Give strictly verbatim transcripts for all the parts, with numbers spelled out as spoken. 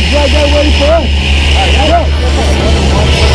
those guys are waiting for us. All right, let's go.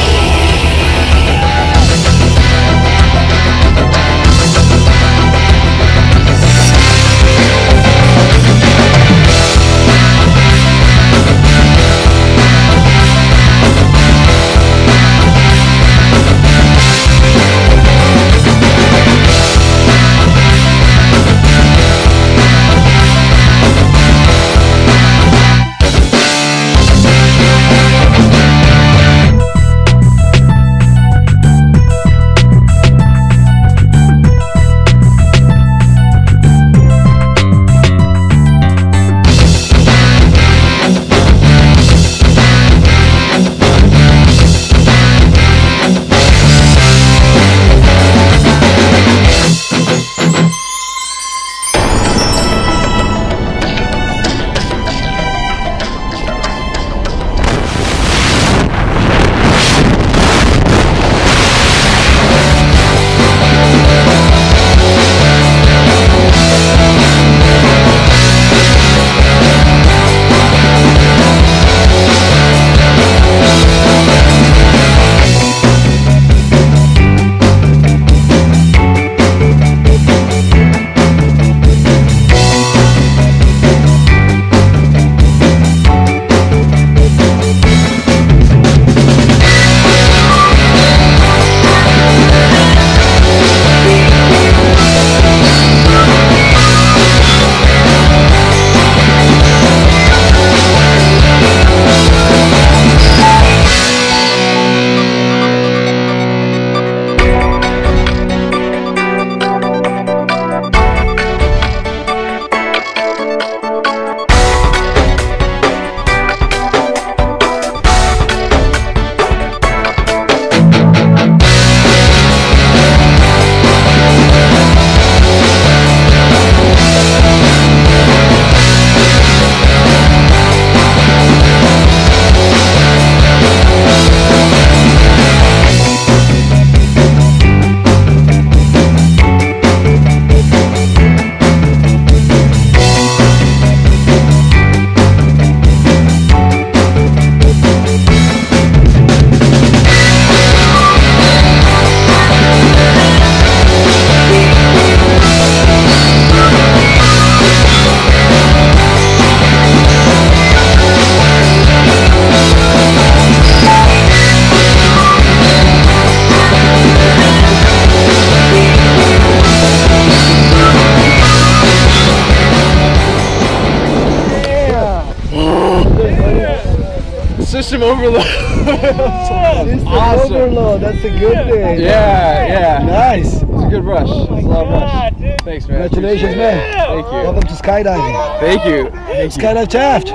System overload. System awesome. Overload. That's a good thing. Yeah, yeah. Nice. It's a good rush. Oh, it's a lot of rush. Dude. Thanks, man. Congratulations, man. Thank you. Welcome to skydiving. Thank you. Thank you. Skydive Taft.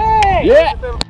Yeah.